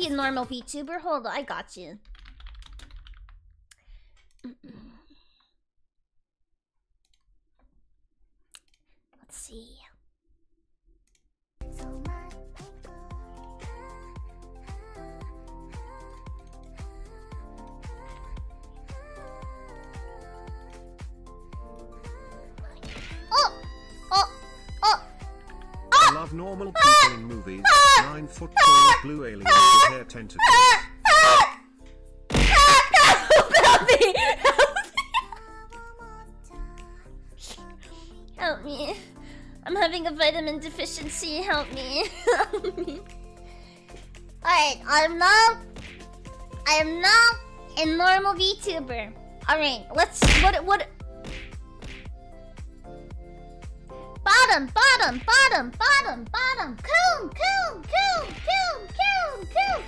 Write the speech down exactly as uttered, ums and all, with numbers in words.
Be a normal VTuber. Hold on, I got you. Let's see. Oh! Oh! Oh! I love normal people in movies. Nine foot tall blue aliens with hair tentacles. Help me! Help me! I'm having a vitamin deficiency. Help me! Help me! Alright, I'm now. I am now a normal VTuber. Alright, let's. What? What? Bottom, bottom, bottom, bottom, bottom. Coom, coom, coom, coom, coom, coom.